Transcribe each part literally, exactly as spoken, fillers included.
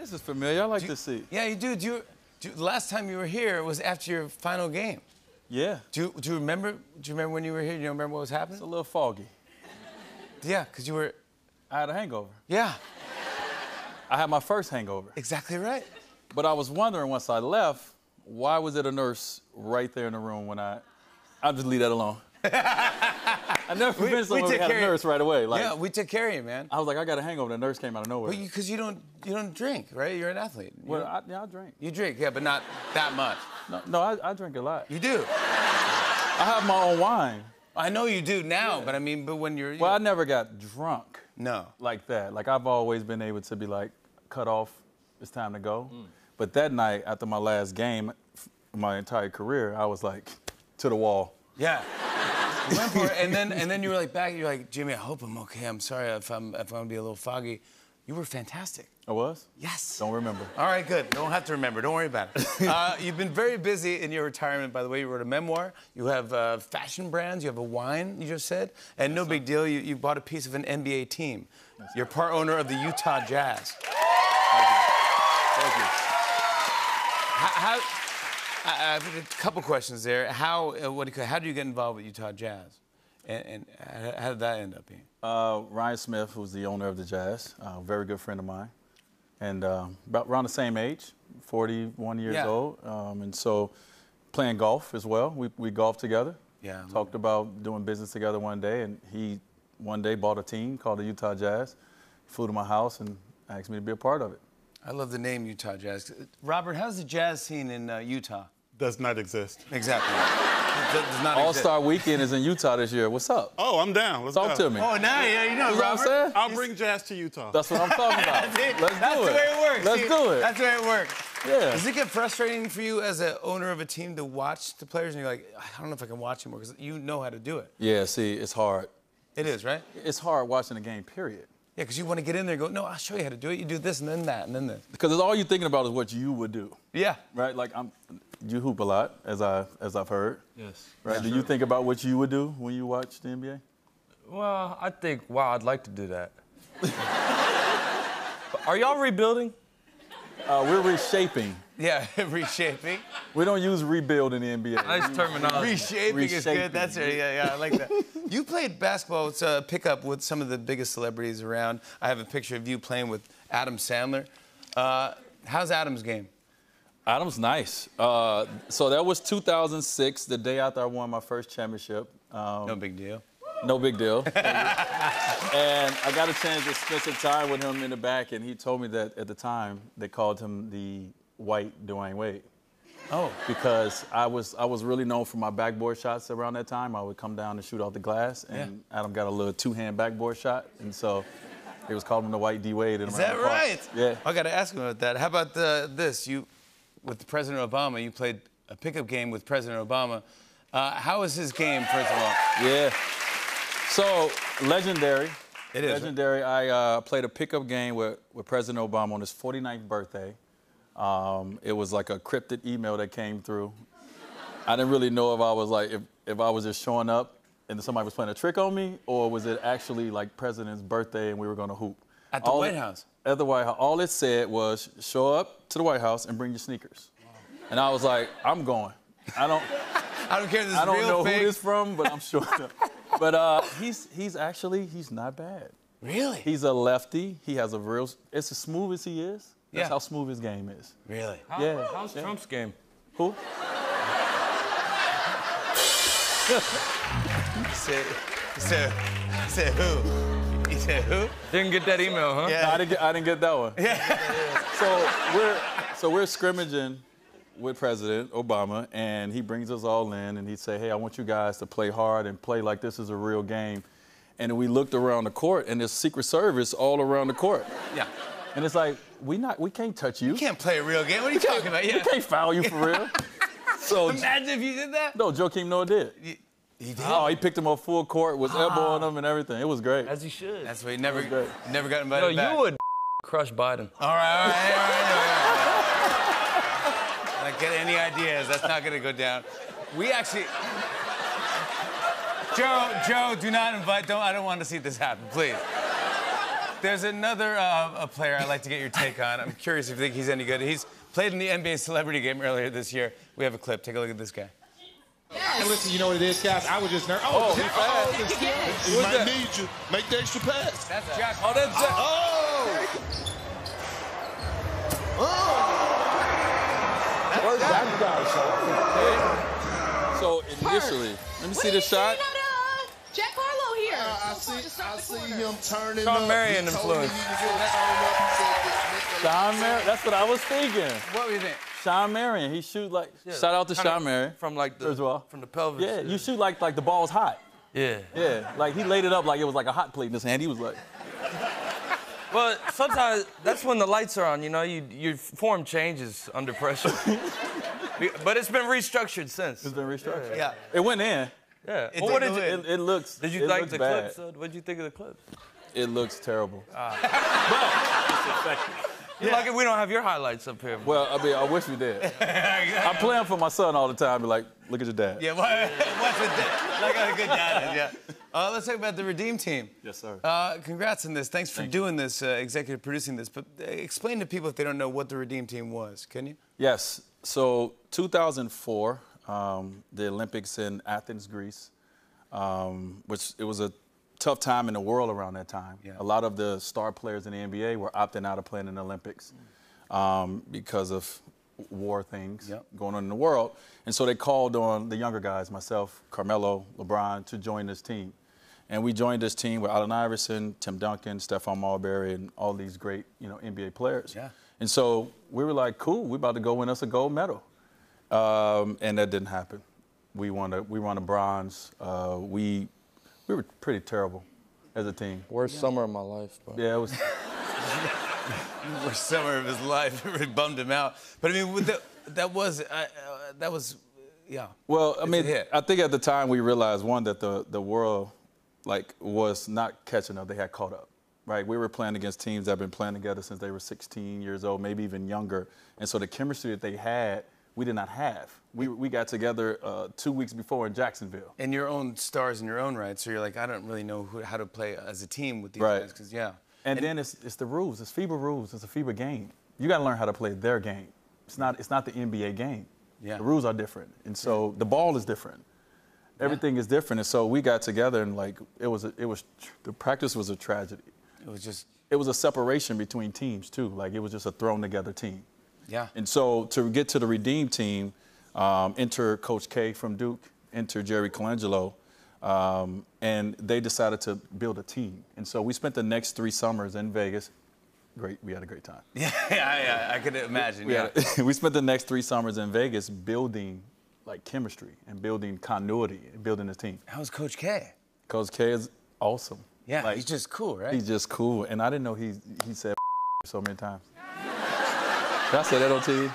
This is familiar. I like you, to see. Yeah, you do. Do you, do you, last time you were here was after your final game. Yeah. Do you, do you remember? Do you remember when you were here? Do you remember what was happening? It's a little foggy. Yeah, because you were. I had a hangover. Yeah. I had my first hangover. Exactly right. But I was wondering once I left, why was it a nurse right there in the room when I? I'll just leave that alone. I never been someone who had a nurse right away. Like, yeah, we took care of you, man. I was like, I got a hangover. The nurse came out of nowhere. Because you, you don't, you don't drink, right? You're an athlete. You well, I, yeah, I drink. You drink, yeah, but not that much. No, no, I, I drink a lot. You do. I have my own wine. I know you do now, yeah. but I mean, but when you're. You well, know. I never got drunk. No. Like that. Like I've always been able to be like, cut off. It's time to go. Mm. But that night, after my last game, my entire career, I was like, to the wall. Yeah. You went for it, and then and then you were like back. You're like, Jimmy, I hope I'm okay. I'm sorry if I'm if I'm gonna be a little foggy. You were fantastic. I was? Yes. Don't remember. All right, good. Don't have to remember. Don't worry about it. uh, you've been very busy in your retirement. By the way, you wrote a memoir. You have uh, fashion brands. You have a wine. You just said, and That's no big deal. You you bought a piece of an N B A team. That's you're part owner of the Utah Jazz. Thank you. Thank you. How? how I have a couple questions there. How, uh, what, how do you get involved with Utah Jazz? And, and how did that end up being? Uh, Ryan Smith, who's the owner of the Jazz, a very good friend of mine. And uh, about around the same age, forty-one years yeah. old. Um, and so playing golf as well. We, we golfed together. Yeah. Talked about doing business together one day. And he one day bought a team called the Utah Jazz. Flew to my house and asked me to be a part of it. I love the name Utah Jazz. Robert, how's the jazz scene in uh, Utah? Does not exist. Exactly. Does not All-Star Weekend is in Utah this year. What's up? Oh, I'm down. Let's Talk go. to me. Oh, now yeah, you know, Robert. What I'm saying? I'll bring jazz to Utah. That's what I'm talking about. That's it. Let's That's do it. That's the way it works. Let's See, do it. That's the way it works. Yeah. Does it get frustrating for you as an owner of a team to watch the players and you're like, I don't know if I can watch anymore because you know how to do it? Yeah, see, it's hard. It is, right? It's hard watching a game, period. Yeah, because you want to get in there and go, no, I'll show you how to do it. You do this and then that and then this. Because all you're thinking about is what you would do. Yeah. Right? Like, I'm, you hoop a lot, as, I, as I've heard. Yes. Right? Yeah, do sure. you think about what you would do when you watch the N B A? Well, I think, wow, I'd like to do that. Are y'all rebuilding? Uh, we're reshaping. Yeah, reshaping. We don't use rebuild in the N B A. Nice terminology. Reshaping, reshaping is good. That's it. Yeah, yeah, I like that. You played basketball with, uh, pickup with some of the biggest celebrities around. I have a picture of you playing with Adam Sandler. Uh, how's Adam's game? Adam's nice. Uh, so that was two thousand six, the day after I won my first championship. Um, no big deal. No big deal. And I got a chance to spend some time with him in the back, and he told me that at the time they called him the white Dwyane Wade. Oh. Because I was I was really known for my backboard shots around that time. I would come down and shoot off the glass, and yeah. Adam got a little two-hand backboard shot, and so they was calling him the white D Wade. Is that right? Yeah. I got to ask him about that. How about uh, this? You, with President Obama, you played a pickup game with President Obama. Uh, how is his game, first of all? Yeah. So, legendary. It is. Legendary. I uh, played a pickup game with, with President Obama on his forty-ninth birthday. Um, it was like a cryptic email that came through. I didn't really know if I was like, if, if I was just showing up and somebody was playing a trick on me, or was it actually like President's birthday and we were gonna hoop? At the all White it, House? At the White House. All it said was, show up to the White House and bring your sneakers. Wow. And I was like, I'm going. I don't, I don't care if this is real. I don't know fake. who it's from, but I'm showing up. But uh, he's, he's actually, he's not bad. Really? He's a lefty. He has a real, it's as smooth as he is. That's yeah. how smooth his game is. Really? How, yeah. How's yeah. Trump's game? Who? He said, he said, he said who? He said who? Didn't get that email, huh? Yeah. No, I, didn't get, I didn't get that one. Yeah. so, we're, so we're scrimmaging with President Obama, and he brings us all in, and he'd say, hey, I want you guys to play hard and play like this is a real game. And we looked around the court, and there's Secret Service all around the court. Yeah. And it's like, we not, we can't touch you. You can't play a real game. What are you talking about? Yeah. We can't foul you for real. So imagine if you did that. No, Joakim Noah did. He, he did? Oh, he picked him up full court, was ah. elbowing him and everything. It was great. As he should. That's why he never, never got invited back. No, you would crush Biden. All right, all right, all right, all right. All right. Get any ideas? That's not gonna go down. We actually, Joe, Joe, do not invite. Don't. I don't want to see this happen, please. There's another uh, a player I'd like to get your take on. I'm curious if you think he's any good. He's played in the N B A Celebrity Game earlier this year. We have a clip. Take a look at this guy. Yes. And listen, you know what it is, guys? I was just nervous. Oh, oh, Jack, oh he yes. He might that? need you. Make the extra pass. That's Jack. Oh, that's Jack. Oh! Oh! oh. That's that guy, Sean. So, initially, let me what see the shot. Jack Harlow here. Uh, I so see, I see him turning Sean up. Sean Marion influence. Sean Marion, that's what I was thinking. What were you thinking? Sean Marion, he shoot like, yeah, shout out to Sean Marion. From like the, as well. From the pelvis. Yeah, you shoot like, like the ball's hot. Yeah. Yeah, like he laid it up like it was like a hot plate in his hand. He was like. Well, sometimes that's when the lights are on, you know, you, your form changes under pressure. But it's been restructured since. It's been restructured. Yeah. It went in. Yeah. It, well, what did you, it, it looks. Did you like the clip? So what did you think of the clip? It looks terrible. Uh, but it's effective. You're yeah. lucky we don't have your highlights up here. Bro. Well, I mean, I wish we did. I play them for my son all the time. Be like, look at your dad. Yeah, what's with that? Look how good dad is. Yeah. Uh, let's talk about the Redeem Team. Yes, sir. Uh, congrats on this. Thanks for Thank doing you. this, uh, executive producing this. But explain to people if they don't know what the Redeem Team was, can you? Yes. So, two thousand four. Um, the Olympics in Athens, Greece, um, which it was a tough time in the world around that time. Yeah. A lot of the star players in the N B A were opting out of playing in the Olympics um, because of war things yep. going on in the world. And so they called on the younger guys, myself, Carmelo, LeBron, to join this team. And we joined this team with Allen Iverson, Tim Duncan, Stephon Marbury, and all these great, you know, N B A players. Yeah. And so we were like, cool, we're about to go win us a gold medal. Um, and that didn't happen. We won a, we won a bronze. Uh, we we were pretty terrible as a team. Worst yeah. summer of my life. Bro. Yeah, it was. Worst summer of his life. It really bummed him out. But I mean, that, that was uh, uh, that was, yeah. Well, I mean, I think at the time we realized one that the the world, like, was not catching up. They had caught up. Right, we were playing against teams that have been playing together since they were sixteen years old, maybe even younger. And so the chemistry that they had. We did not have. We, we got together uh, two weeks before in Jacksonville. And your own stars in your own right, so you're like, I don't really know who, how to play as a team with these right. guys. Cause, yeah. And, and then it's, it's the rules. It's FIBA rules. It's a FIBA game. You got to learn how to play their game. It's not, it's not the N B A game. Yeah. The rules are different. And so yeah. the ball is different. Everything yeah. is different. And so we got together and, like, it was, a, it was the practice was a tragedy. It was just... It was a separation between teams, too. Like, it was just a thrown-together team. Yeah. And so to get to the Redeem Team, um, enter Coach K from Duke, enter Jerry Colangelo, um, and they decided to build a team. And so we spent the next three summers in Vegas. Great, we had a great time. Yeah, I, I, I could imagine. We, yeah. we, had, we spent the next three summers in Vegas building, like, chemistry and building continuity and building a team. How's Coach K? Coach K is awesome. Yeah, like, he's just cool, right? He's just cool. And I didn't know he he said so many times. I said that on T V.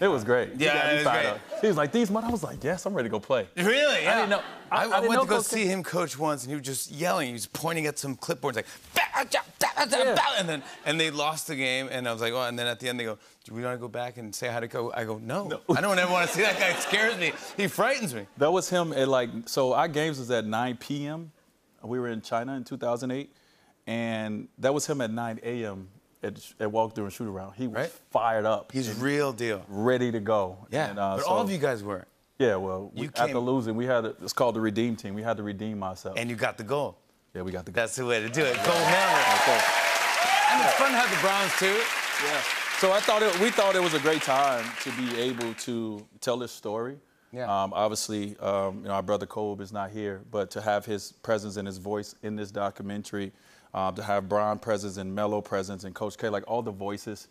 It was great. Yeah, it was great. Up. He was like, these months. I was like, yes, I'm ready to go play. Really? Yeah. I didn't know. I, I, I, I didn't went know to go coach see him coach once, and he was just yelling. He was pointing at some clipboards, like, yeah. and then and they lost the game. And I was like, oh. And then at the end, they go, do we want to go back and say how to go? I go, no. no. I don't ever want to see that guy. It scares me. He frightens me. That was him at, like, so our games was at nine p m We were in China in two thousand eight, and that was him at nine a m At, at walk-through and shoot-around. He was right? fired up. He's real deal. Ready to go. Yeah, and, uh, but so, all of you guys were. Yeah, well, we, after losing, we had a, it's called the Redeem Team. We had to redeem ourselves. And you got the goal. Yeah, we got the goal. That's the way to do it. Yeah. Goal yeah. Okay. And it's fun to have the Browns, too. Yeah. So I thought it, we thought it was a great time to be able to tell this story. Yeah. Um, obviously, um, you know, our brother Kobe is not here, but to have his presence and his voice in this documentary, Uh, to have Bron presence and Melo presence and Coach K, like all the voices,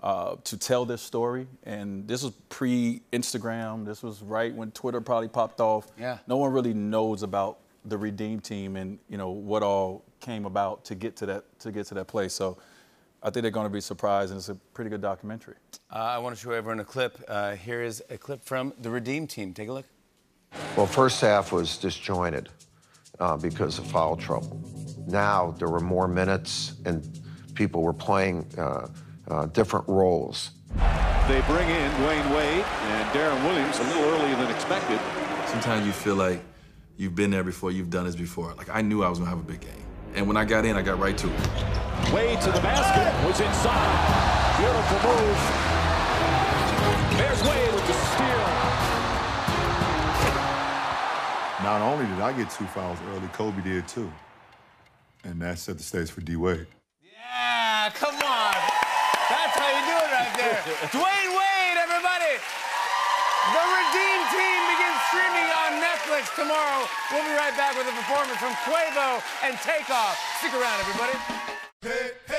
uh, to tell this story. And this was pre-Instagram. This was right when Twitter probably popped off. Yeah. No one really knows about the Redeem Team and, you know, what all came about to get to that to get to that place. So I think they're going to be surprised, and it's a pretty good documentary. Uh, I want to show everyone a clip. Uh, here is a clip from the Redeem Team. Take a look. Well, first half was disjointed uh, because of foul trouble. Now there were more minutes and people were playing uh, uh, different roles. They bring in Dwyane Wade and Darren Williams a little earlier than expected. Sometimes you feel like you've been there before, you've done this before. Like, I knew I was gonna have a big game. And when I got in, I got right to it. Wade to the basket, was inside. Beautiful move. There's Wade with the steal. Not only did I get two fouls early, Kobe did too. And that set the stage for D. Wade. Yeah, come on. That's how you do it right there. Dwyane Wade, everybody. The Redeem Team begins streaming on Netflix tomorrow. We'll be right back with a performance from Quavo and Takeoff. Stick around, everybody. Hey, hey.